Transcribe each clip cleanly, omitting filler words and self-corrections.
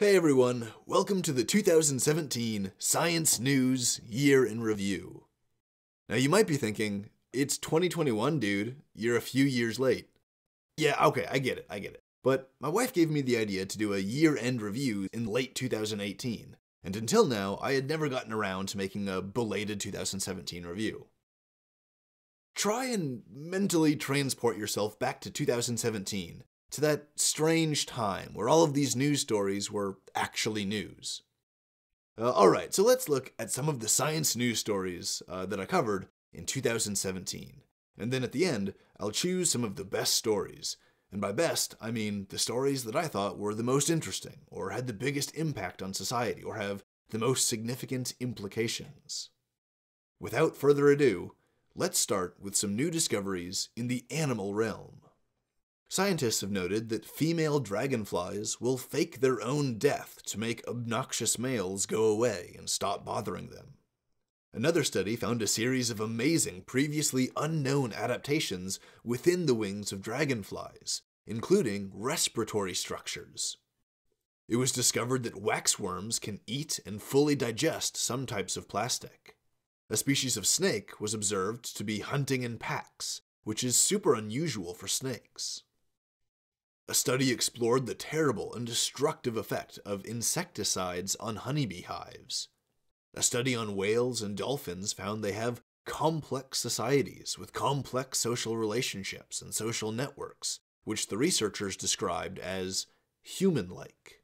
Hey everyone, welcome to the 2017 Science News Year in Review. Now you might be thinking, it's 2021 dude, you're a few years late. Yeah, okay, I get it. But my wife gave me the idea to do a year-end review in late 2018, and until now I had never gotten around to making a belated 2017 review. Try and mentally transport yourself back to 2017. To that strange time where all of these news stories were actually news. Alright, so let's look at some of the science news stories that I covered in 2017. And then at the end, I'll choose some of the best stories. And by best, I mean the stories that I thought were the most interesting, or had the biggest impact on society, or have the most significant implications. Without further ado, let's start with some new discoveries in the animal realm. Scientists have noted that female dragonflies will fake their own death to make obnoxious males go away and stop bothering them. Another study found a series of amazing, previously unknown adaptations within the wings of dragonflies, including respiratory structures. It was discovered that waxworms can eat and fully digest some types of plastic. A species of snake was observed to be hunting in packs, which is super unusual for snakes. A study explored the terrible and destructive effect of insecticides on honeybee hives. A study on whales and dolphins found they have complex societies with complex social relationships and social networks, which the researchers described as human-like.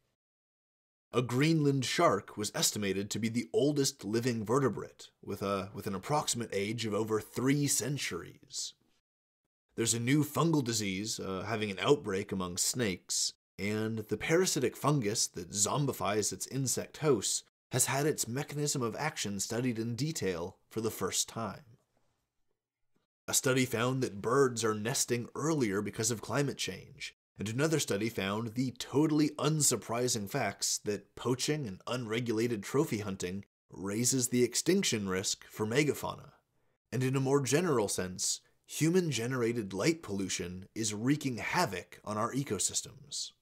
A Greenland shark was estimated to be the oldest living vertebrate, with an approximate age of over 3 centuries. There's a new fungal disease having an outbreak among snakes, and the parasitic fungus that zombifies its insect hosts has had its mechanism of action studied in detail for the first time. A study found that birds are nesting earlier because of climate change, and another study found the totally unsurprising facts that poaching and unregulated trophy hunting raises the extinction risk for megafauna, and in a more general sense, human-generated light pollution is wreaking havoc on our ecosystems.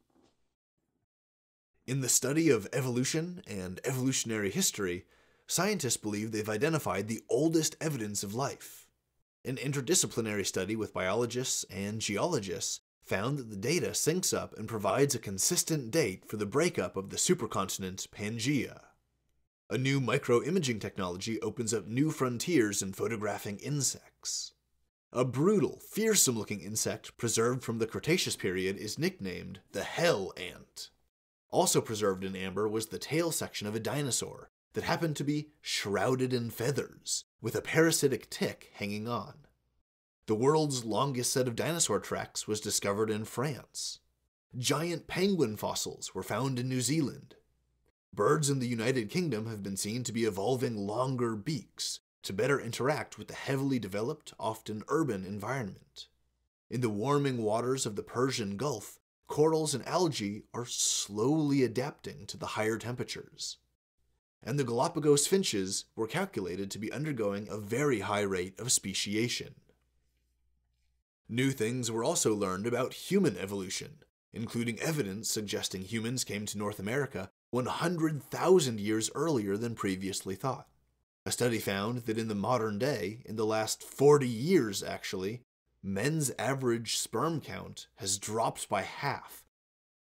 In the study of evolution and evolutionary history, scientists believe they've identified the oldest evidence of life. An interdisciplinary study with biologists and geologists found that the data syncs up and provides a consistent date for the breakup of the supercontinent Pangaea. A new microimaging technology opens up new frontiers in photographing insects. A brutal, fearsome-looking insect preserved from the Cretaceous period is nicknamed the hell ant. Also preserved in amber was the tail section of a dinosaur that happened to be shrouded in feathers, with a parasitic tick hanging on. The world's longest set of dinosaur tracks was discovered in France. Giant penguin fossils were found in New Zealand. Birds in the United Kingdom have been seen to be evolving longer beaks, to better interact with the heavily developed, often urban environment. In the warming waters of the Persian Gulf, corals and algae are slowly adapting to the higher temperatures. And the Galapagos finches were calculated to be undergoing a very high rate of speciation. New things were also learned about human evolution, including evidence suggesting humans came to North America 100,000 years earlier than previously thought. A study found that in the modern day, in the last 40 years actually, men's average sperm count has dropped by half.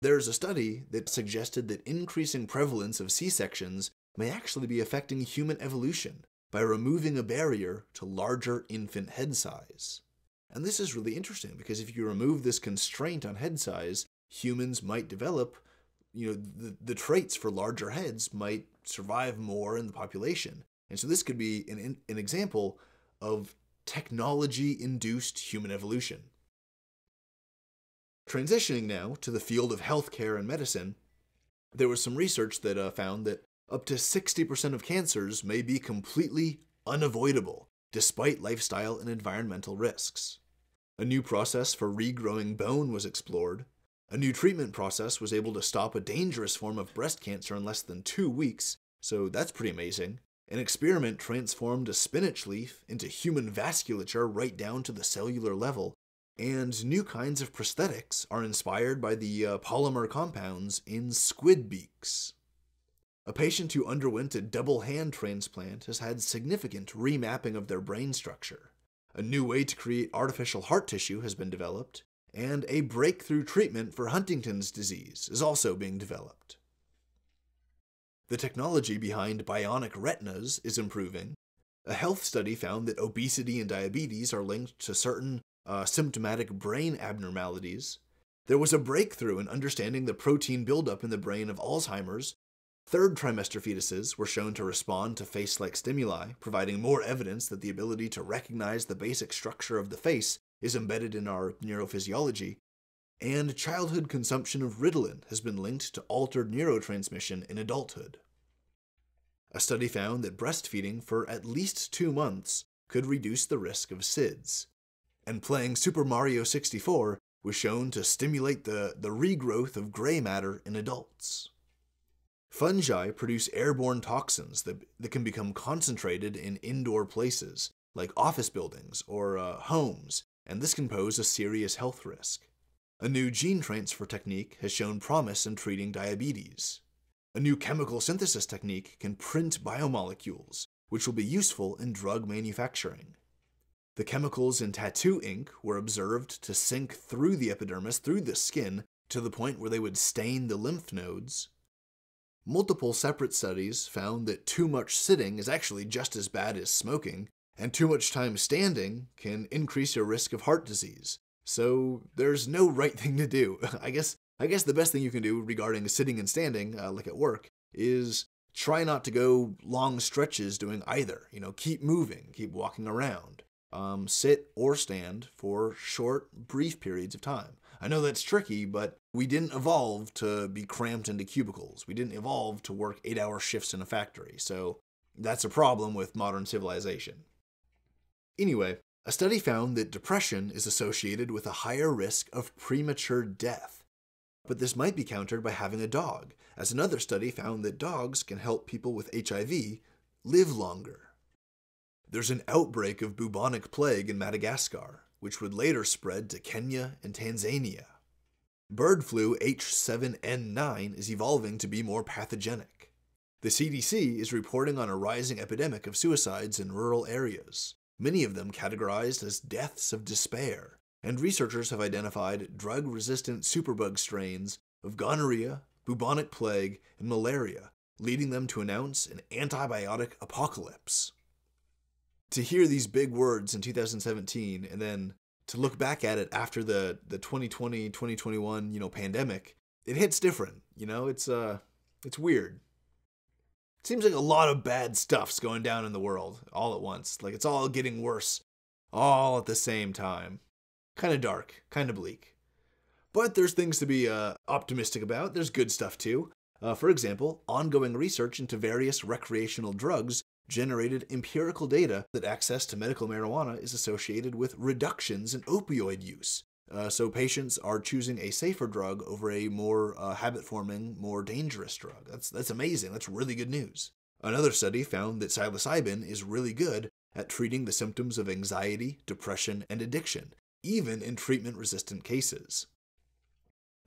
There's a study that suggested that increasing prevalence of C-sections may actually be affecting human evolution by removing a barrier to larger infant head size. And this is really interesting because if you remove this constraint on head size, humans might develop, the traits for larger heads might survive more in the population. And so this could be an example of technology-induced human evolution. Transitioning now to the field of healthcare and medicine, there was some research that found that up to 60% of cancers may be completely unavoidable, despite lifestyle and environmental risks. A new process for regrowing bone was explored. A new treatment process was able to stop a dangerous form of breast cancer in less than 2 weeks, so that's pretty amazing. An experiment transformed a spinach leaf into human vasculature right down to the cellular level, And new kinds of prosthetics are inspired by the polymer compounds in squid beaks. A patient who underwent a double hand transplant has had significant remapping of their brain structure. A new way to create artificial heart tissue has been developed, and a breakthrough treatment for Huntington's disease is also being developed. The technology behind bionic retinas is improving. A health study found that obesity and diabetes are linked to certain symptomatic brain abnormalities. There was a breakthrough in understanding the protein buildup in the brain of Alzheimer's. Third trimester fetuses were shown to respond to face-like stimuli, providing more evidence that the ability to recognize the basic structure of the face is embedded in our neurophysiology. And childhood consumption of Ritalin has been linked to altered neurotransmission in adulthood. A study found that breastfeeding for at least 2 months could reduce the risk of SIDS. And playing Super Mario 64 was shown to stimulate the regrowth of gray matter in adults. Fungi produce airborne toxins that can become concentrated in indoor places, like office buildings or homes, and this can pose a serious health risk. A new gene transfer technique has shown promise in treating diabetes. A new chemical synthesis technique can print biomolecules, which will be useful in drug manufacturing. The chemicals in tattoo ink were observed to sink through the epidermis, through the skin, to the point where they would stain the lymph nodes. Multiple separate studies found that too much sitting is actually just as bad as smoking, and too much time standing can increase your risk of heart disease. So there's no right thing to do. I guess the best thing you can do regarding sitting and standing, like at work, is try not to go long stretches doing either. You know, keep moving, keep walking around. Sit or stand for short, brief periods of time. I know that's tricky, but we didn't evolve to be cramped into cubicles. We didn't evolve to work 8-hour shifts in a factory, so that's a problem with modern civilization. Anyway, a study found that depression is associated with a higher risk of premature death, but this might be countered by having a dog, as another study found that dogs can help people with HIV live longer. There's an outbreak of bubonic plague in Madagascar, which would later spread to Kenya and Tanzania. Bird flu H7N9 is evolving to be more pathogenic. The CDC is reporting on a rising epidemic of suicides in rural areas, many of them categorized as deaths of despair, and researchers have identified drug-resistant superbug strains of gonorrhea, bubonic plague, and malaria, leading them to announce an antibiotic apocalypse. To hear these big words in 2017 and then to look back at it after the 2020-2021, pandemic, it hits different. It's weird. It seems like a lot of bad stuff's going down in the world all at once. Like, it's all getting worse all at the same time. Kind of dark, kind of bleak. But there's things to be optimistic about. There's good stuff too. For example, ongoing research into various recreational drugs generated empirical data that access to medical marijuana is associated with reductions in opioid use. So patients are choosing a safer drug over a more habit-forming, more dangerous drug. That's amazing. That's really good news. Another study found that psilocybin is really good at treating the symptoms of anxiety, depression, and addiction, even in treatment-resistant cases.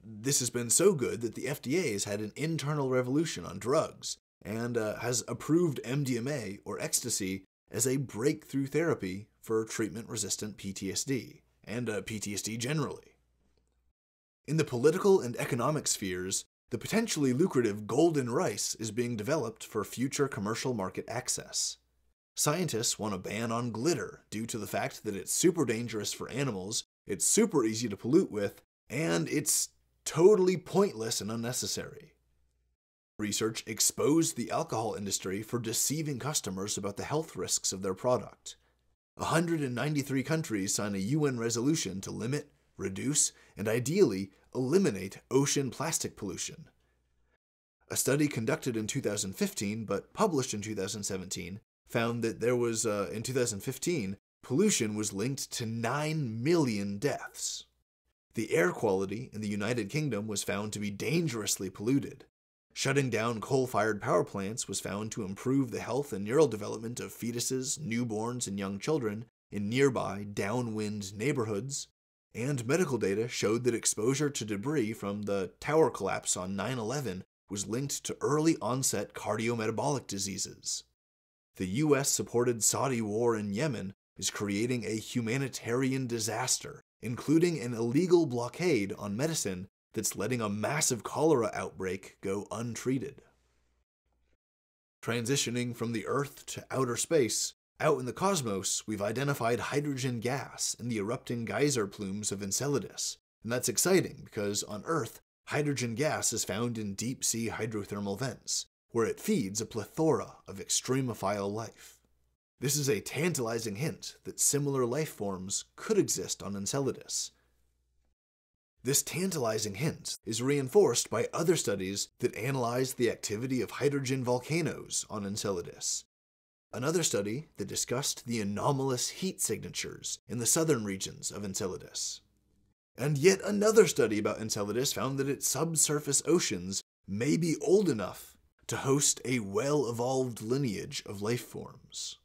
This has been so good that the FDA has had an internal revolution on drugs, and has approved MDMA, or ecstasy, as a breakthrough therapy for treatment-resistant PTSD, and PTSD generally. In the political and economic spheres, the potentially lucrative golden rice is being developed for future commercial market access. Scientists want a ban on glitter due to the fact that it's super dangerous for animals, it's super easy to pollute with, and it's totally pointless and unnecessary. Research exposed the alcohol industry for deceiving customers about the health risks of their product. 193 countries signed a UN resolution to limit, reduce, and ideally eliminate ocean plastic pollution. A study conducted in 2015 but published in 2017 found that there was, in 2015, pollution was linked to 9 million deaths. The air quality in the United Kingdom was found to be dangerously polluted. Shutting down coal-fired power plants was found to improve the health and neural development of fetuses, newborns, and young children in nearby downwind neighborhoods. and medical data showed that exposure to debris from the tower collapse on 9/11 was linked to early-onset cardiometabolic diseases. The U.S.-supported Saudi war in Yemen is creating a humanitarian disaster, including an illegal blockade on medicine that's letting a massive cholera outbreak go untreated. Transitioning from the Earth to outer space, out in the cosmos, we've identified hydrogen gas in the erupting geyser plumes of Enceladus, and that's exciting because on Earth, hydrogen gas is found in deep-sea hydrothermal vents, where it feeds a plethora of extremophile life. This is a tantalizing hint that similar life forms could exist on Enceladus. This tantalizing hint is reinforced by other studies that analyze the activity of hydrogen volcanoes on Enceladus. Another study that discussed the anomalous heat signatures in the southern regions of Enceladus. And yet another study about Enceladus found that its subsurface oceans may be old enough to host a well-evolved lineage of life forms.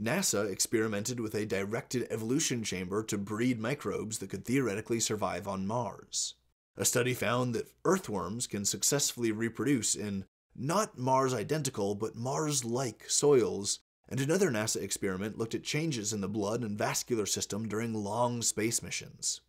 NASA experimented with a directed evolution chamber to breed microbes that could theoretically survive on Mars. A study found that earthworms can successfully reproduce in not Mars-identical, but Mars-like soils, and another NASA experiment looked at changes in the blood and vascular system during long space missions.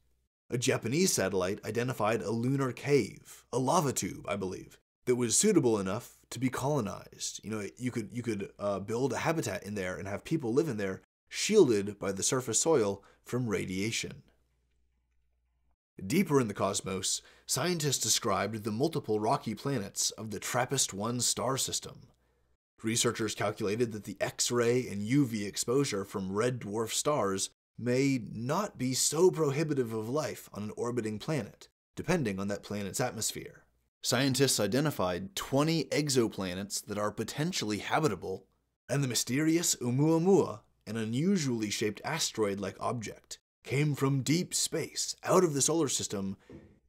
A Japanese satellite identified a lunar cave, a lava tube, I believe, that was suitable enough to be colonized. You know, you could build a habitat in there and have people live in there, shielded by the surface soil from radiation. Deeper in the cosmos, scientists described the multiple rocky planets of the TRAPPIST-1 star system. Researchers calculated that the X-ray and UV exposure from red dwarf stars may not be so prohibitive of life on an orbiting planet, depending on that planet's atmosphere. Scientists identified 20 exoplanets that are potentially habitable, and the mysterious Oumuamua, an unusually shaped asteroid-like object, came from deep space, out of the solar system,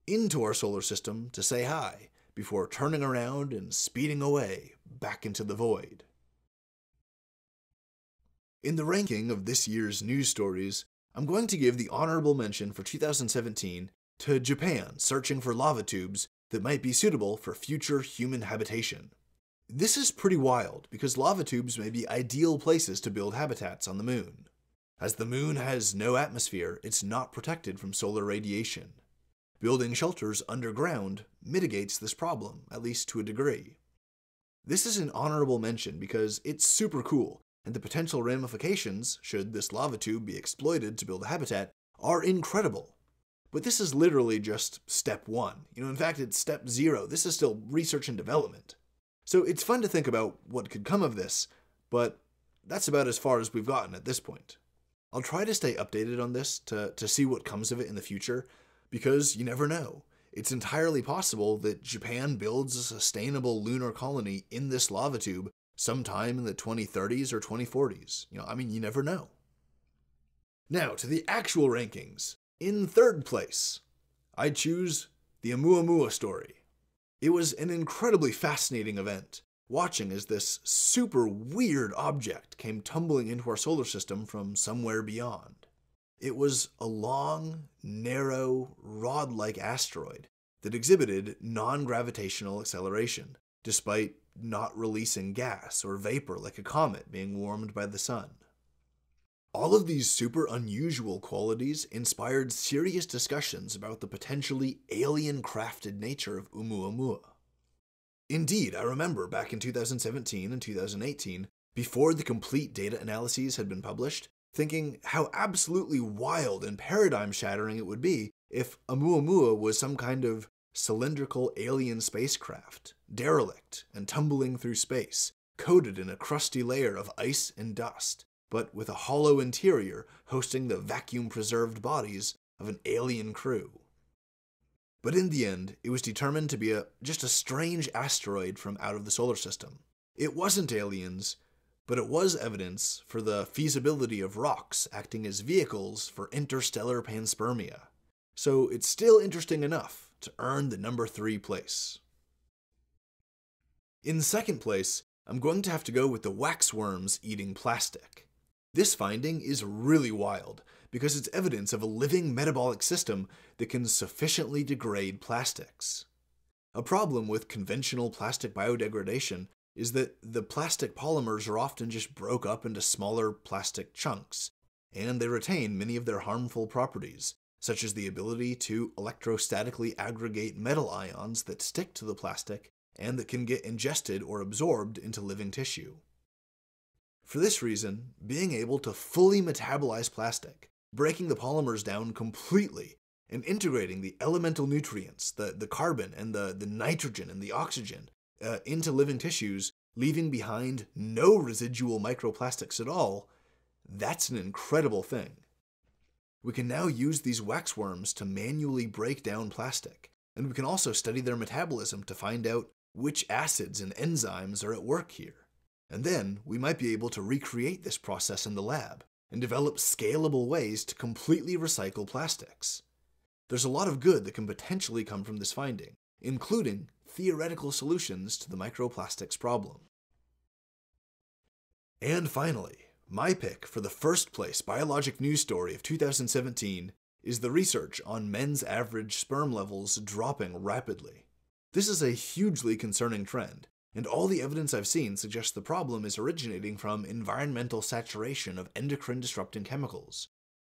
into our solar system to say hi, before turning around and speeding away back into the void. In the ranking of this year's news stories, I'm going to give the honorable mention for 2017 to Japan searching for lava tubes that might be suitable for future human habitation. This is pretty wild, because lava tubes may be ideal places to build habitats on the Moon. As the Moon has no atmosphere, it's not protected from solar radiation. Building shelters underground mitigates this problem, at least to a degree. This is an honorable mention because it's super cool, and the potential ramifications, should this lava tube be exploited to build a habitat, are incredible. But this is literally just step one. You know, in fact, it's step zero. This is still research and development. So it's fun to think about what could come of this, but that's about as far as we've gotten at this point. I'll try to stay updated on this to see what comes of it in the future, because you never know. It's entirely possible that Japan builds a sustainable lunar colony in this lava tube sometime in the 2030s or 2040s. You know, I mean, you never know. Now, to the actual rankings. In third place, I choose the Oumuamua story. It was an incredibly fascinating event, watching as this super weird object came tumbling into our solar system from somewhere beyond. It was a long, narrow, rod-like asteroid that exhibited non-gravitational acceleration, despite not releasing gas or vapor like a comet being warmed by the sun. All of these super unusual qualities inspired serious discussions about the potentially alien-crafted nature of Oumuamua. Indeed, I remember back in 2017 and 2018, before the complete data analyses had been published, thinking how absolutely wild and paradigm-shattering it would be if Oumuamua was some kind of cylindrical alien spacecraft, derelict and tumbling through space, coated in a crusty layer of ice and dust, but with a hollow interior hosting the vacuum-preserved bodies of an alien crew. But in the end, it was determined to be just a strange asteroid from out of the solar system. It wasn't aliens, but it was evidence for the feasibility of rocks acting as vehicles for interstellar panspermia. So it's still interesting enough to earn the number 3 place. In second place, I'm going to have to go with the waxworms eating plastic. This finding is really wild, because it's evidence of a living metabolic system that can sufficiently degrade plastics. A problem with conventional plastic biodegradation is that the plastic polymers are often just broken up into smaller plastic chunks, and they retain many of their harmful properties, such as the ability to electrostatically aggregate metal ions that stick to the plastic and that can get ingested or absorbed into living tissue. For this reason, being able to fully metabolize plastic, breaking the polymers down completely, and integrating the elemental nutrients, the carbon and the nitrogen and the oxygen, into living tissues, leaving behind no residual microplastics at all, that's an incredible thing. We can now use these waxworms to manually break down plastic, and we can also study their metabolism to find out which acids and enzymes are at work here. And then we might be able to recreate this process in the lab and develop scalable ways to completely recycle plastics. There's a lot of good that can potentially come from this finding, including theoretical solutions to the microplastics problem. And finally, my pick for the first place biologic news story of 2017 is the research on men's average sperm levels dropping rapidly. This is a hugely concerning trend, and all the evidence I've seen suggests the problem is originating from environmental saturation of endocrine-disrupting chemicals.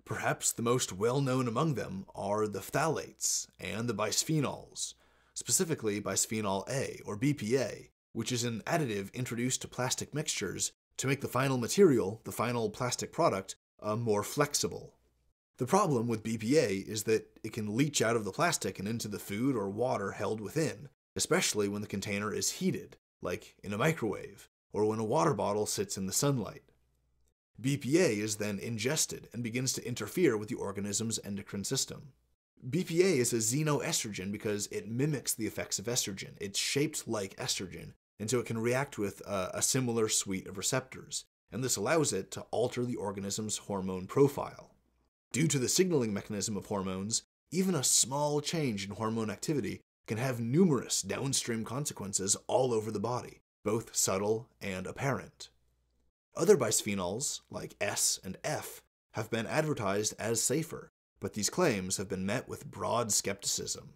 Perhaps the most well-known among them are the phthalates and the bisphenols, specifically bisphenol A, or BPA, which is an additive introduced to plastic mixtures to make the final material, the final plastic product, more flexible. The problem with BPA is that it can leach out of the plastic and into the food or water held within, especially when the container is heated, like in a microwave, or when a water bottle sits in the sunlight. BPA is then ingested and begins to interfere with the organism's endocrine system. BPA is a xenoestrogen because it mimics the effects of estrogen. It's shaped like estrogen, and so it can react with a similar suite of receptors, and this allows it to alter the organism's hormone profile. Due to the signaling mechanism of hormones, even a small change in hormone activity can have numerous downstream consequences all over the body, both subtle and apparent. Other bisphenols, like S and F, have been advertised as safer, but these claims have been met with broad skepticism.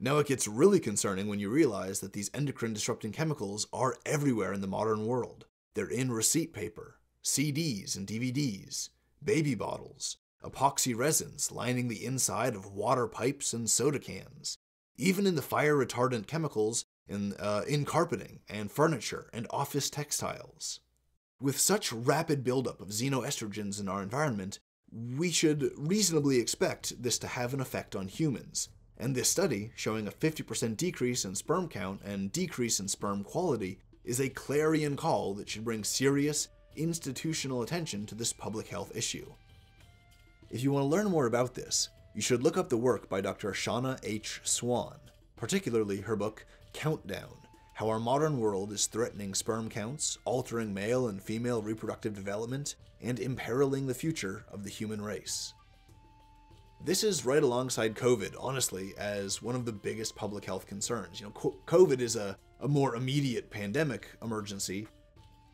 Now it gets really concerning when you realize that these endocrine-disrupting chemicals are everywhere in the modern world. They're in receipt paper, CDs and DVDs, baby bottles, epoxy resins lining the inside of water pipes and soda cans, even in the fire-retardant chemicals in carpeting and furniture and office textiles. With such rapid buildup of xenoestrogens in our environment, we should reasonably expect this to have an effect on humans. And this study, showing a 50% decrease in sperm count and decrease in sperm quality, is a clarion call that should bring serious, institutional attention to this public health issue. If you want to learn more about this, you should look up the work by Dr. Shana H. Swan, particularly her book, Countdown: How Our Modern World is Threatening Sperm Counts, Altering Male and Female Reproductive Development, and Imperiling the Future of the Human Race. This is right alongside COVID, honestly, as one of the biggest public health concerns. You know, COVID is a more immediate pandemic emergency.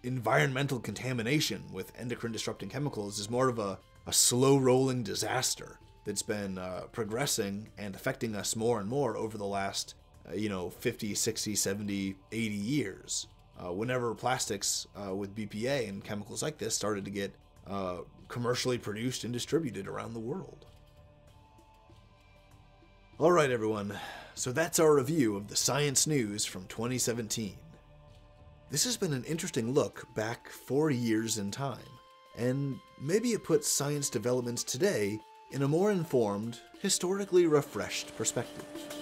Environmental contamination with endocrine-disrupting chemicals is more of a slow-rolling disaster that's been progressing and affecting us more and more over the last, 50, 60, 70, 80 years. Whenever plastics with BPA and chemicals like this started to get commercially produced and distributed around the world. Alright everyone, so that's our review of the science news from 2017. This has been an interesting look back 4 years in time, and maybe it puts science developments today in a more informed, historically refreshed perspective.